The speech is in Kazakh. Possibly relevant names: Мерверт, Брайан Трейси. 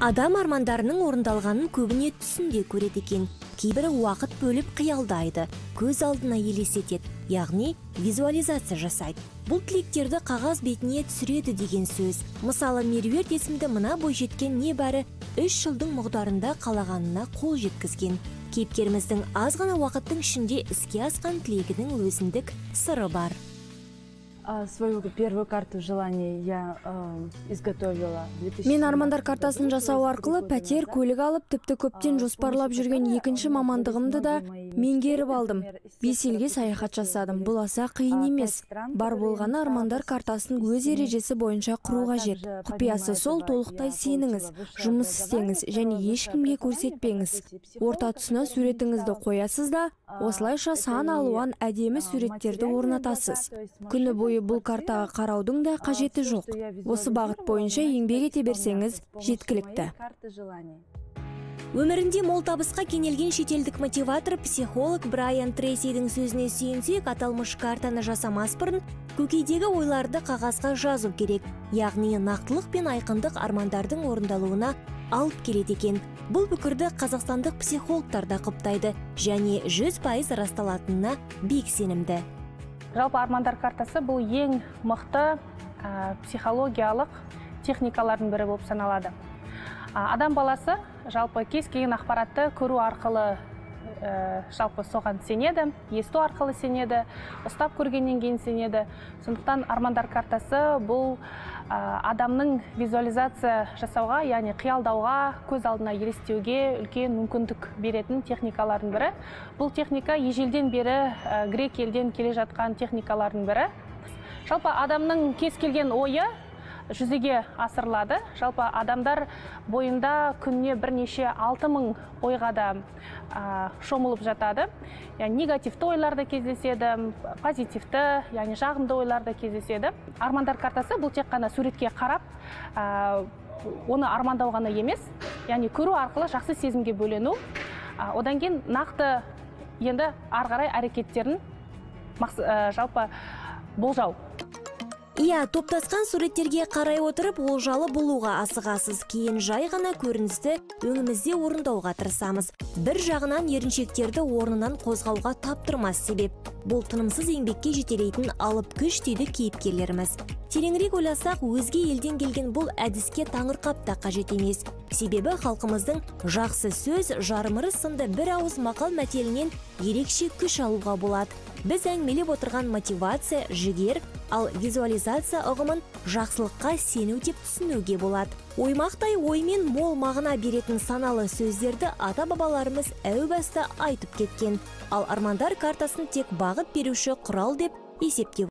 Адам армандарының орындалғанын көбіне түсінде көреді екен. Кейбірі уақыт бөліп қиялдайды, көз алдына елестетеді, яғни визуализация жасайды. Бұл тілектерді қағаз бетіне түсіреді деген сөз. Мысалы, Мерверт есімді мына бойжеткен небәрі 3 жылдың мұғдарында қалағанына қол жеткізген. Кейіпкеріміздің аз ғана уақыттың ішінде іске асқан тілегінің өзіндік сыры бар. Свою первую карту желаний я изготовила. Мен армандар картасын жасау арқылы пәтер, көлік алып, тіпті көптен жоспарлап жүрген екінші мамандығымды да меңгеріп алдым. 5 елге саяхат жасадым. Бұл аса қиын емес. Бар болғаны армандар картасын өз ережесі бойынша құру қажет. Құпиясы сол, толықтай сеніңіз, жұмыс істеңіз және ешкімге көрсетпеңіз. Орта тұсына суретіңізді қоясыз да, осылайша сан алуан әдемі суреттерді орнатасыз. Күні бойы бұл картаға қараудың да қажеті жоқ. Осы бағыт бойынша еңбек ете берсеңіз жеткілікті. Өмірінде мол табысқа кенелген шетелдік мотиватор, психолог Брайан Трейсидің сөзіне сүйенсек, аталмыш картаны жасамас бұрын көкейдегі ойларды қағазға жазу керек. Яғни нақтылық пен айқындық армандардың орындалуына алып келеді екен. Бұл пікірді қазақстандық психологтар да құптайды және 100% расталатынына бек сенімді. Жалпы армандар картасы бұл ең мықты психологиялық техникалардың бірі болып саналады. Адам баласы жалпы кез келген ақпаратты көру арқылы жалпы соған сенеді, есту арқылы сенеді, ұстап көргеннен кейін сенеді. Сондықтан армандар картасы бұл адамның визуализация жасауға, яғни қиялдауға, көз алдына елестеуге үлкен мүмкіндік беретін техникалардың бірі. Бұл техника ежелден бері грек елден келе жатқан техникалардың бірі. Жалпы адамның кез келген ойы жүзеге асырылады. Жалпы адамдар бойында күніне бірнеше 6000 ойға да шомылып жатады. Яғни негативті ойлар да кездеседі, позитивті, яғни жағымды ойлар да кездеседі. Армандар картасы бұл тек қана суретке қарап, оны армандау ғана емес, яғни көру арқылы жақсы сезімге бөлену. Одан кейін нақты енді арғарай әрекеттерін жалпы болжау. Иә, топтасқан суреттерге қарай отырып, олжалы болуға асығасыз, кейін жай ғана көріністі өңімізде орындауға тырысамыз. Бір жағынан еріншектерді орнынан қозғауға таптырмас себеп. Бұл тынымсыз еңбекке жетелейтін алып күш дейді кейіпкерлеріміз. Тереңірек ойласақ, өзге елден келген бұл әдіске таңырқап та қажет емес. Себебі халқымыздың жақсы сөз, жарымыры сынды бір ауыз мақал мәтелінен ерекше күш алуға болады. Біз әңгімелеп отырған мотивация, жігер, ал визуализация ұғымын жақсылыққа сену деп түсінуге болады. Оймақтай оймен мол мағына беретін саналы сөздерді ата-бабаларымыз әу баста айтып кеткен, ал армандар картасын тек бағыт беруші құрал деп есептеу.